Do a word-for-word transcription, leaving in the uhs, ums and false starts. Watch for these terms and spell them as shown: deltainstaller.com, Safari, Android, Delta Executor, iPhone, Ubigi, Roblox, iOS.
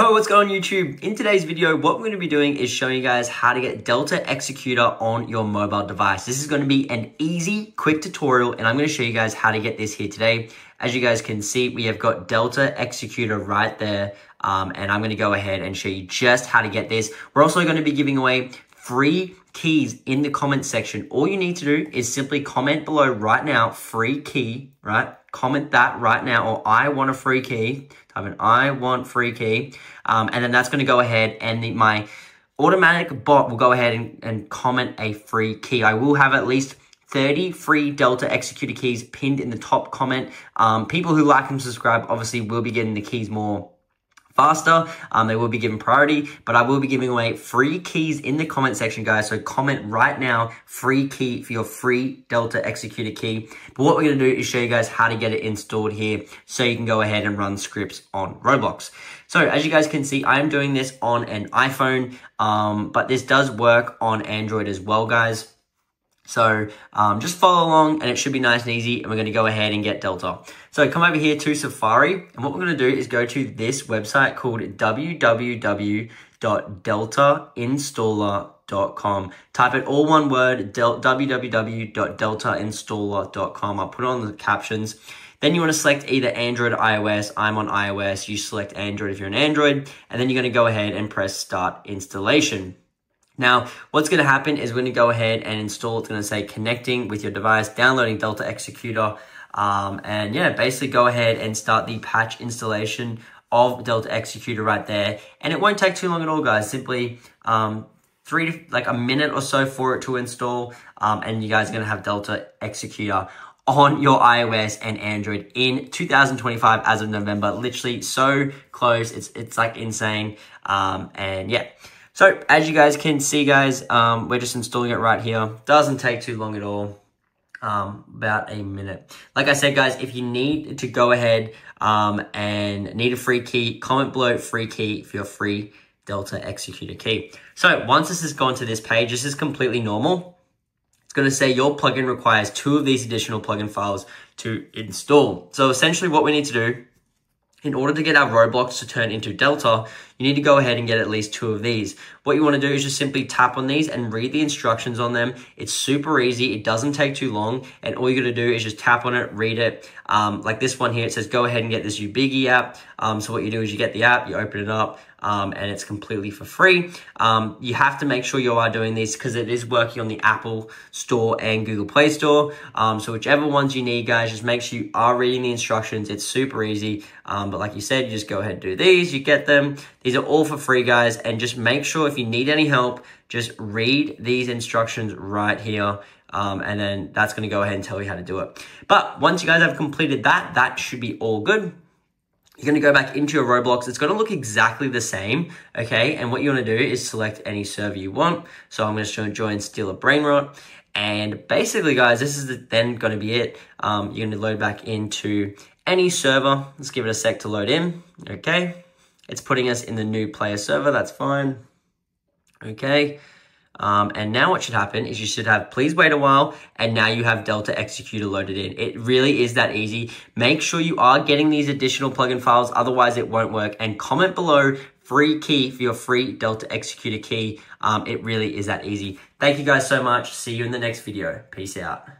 Oh, what's going on YouTube? In today's video, what we're going to be doing is showing you guys how to get Delta Executor on your mobile device. This is going to be an easy, quick tutorial, and I'm going to show you guys how to get this here today. As you guys can see, we have got Delta Executor right there, um, and I'm going to go ahead and show you just how to get this. We're also going to be giving away free keys in the comment section. All you need to do is simply comment below right now, free key, right? Comment that right now, or I want a free key. Type in I want free key. Um, and then that's going to go ahead and the, my automatic bot will go ahead and, and comment a free key. I will have at least thirty free Delta Executor keys pinned in the top comment. Um, people who like and subscribe obviously will be getting the keys more faster. Um, they will be given priority, but I will be giving away free keys in the comment section, guys. So comment right now, free key for your free Delta Executor key. But what we're going to do is show you guys how to get it installed here so you can go ahead and run scripts on Roblox. So as you guys can see, I am doing this on an iPhone, um, but this does work on Android as well, guys. So um, just follow along and it should be nice and easy, and we're gonna go ahead and get Delta. So come over here to Safari, and what we're gonna do is go to this website called w w w dot delta installer dot com. Type it all one word, w w w dot delta installer dot com. I'll put it on the captions. Then you wanna select either Android or iOS. I'm on iOS, you select Android if you're on Android, and then you're gonna go ahead and press start installation. Now, what's going to happen is we're going to go ahead and install. It's going to say connecting with your device, downloading Delta Executor. Um, and yeah, basically go ahead and start the patch installation of Delta Executor right there. And it won't take too long at all, guys. Simply um, three to like a minute or so for it to install. Um, and you guys are going to have Delta Executor on your iOS and Android in two thousand twenty-five as of November. Literally so close. It's, it's like insane. Um, and yeah. So as you guys can see, guys, um, we're just installing it right here. Doesn't take too long at all, um, about a minute. Like I said, guys, if you need to go ahead um, and need a free key, comment below free key for your free Delta Executor key. So once this has gone to this page, this is completely normal. It's going to say your plugin requires two of these additional plugin files to install. So essentially what we need to do, in order to get our Roblox to turn into Delta, you need to go ahead and get at least two of these. What you want to do is just simply tap on these and read the instructions on them. It's super easy. It doesn't take too long. And all you're going to do is just tap on it, read it. Um, like this one here, it says go ahead and get this Ubigi app. Um, so what you do is you get the app, you open it up, um, and it's completely for free. Um, you have to make sure you are doing this because it is working on the Apple Store and Google Play Store. Um, so whichever ones you need, guys, just make sure you are reading the instructions. It's super easy. Um, But like you said, you just go ahead and do these, you get them. These are all for free, guys. And just make sure if you need any help, just read these instructions right here. Um, and then that's going to go ahead and tell you how to do it. But once you guys have completed that, that should be all good. You're going to go back into your Roblox. It's going to look exactly the same, okay? And what you want to do is select any server you want. So I'm going to join Steal a Brain Rot. And basically, guys, this is the, then going to be it. Um, you're going to load back into any server. Let's give it a sec to load in. Okay. It's putting us in the new player server. That's fine. Okay. Um, and now what should happen is you should have, please wait a while. And now you have Delta Executor loaded in. It really is that easy. Make sure you are getting these additional plugin files. Otherwise it won't work. And comment below free key for your free Delta Executor key. Um, it really is that easy. Thank you guys so much. See you in the next video. Peace out.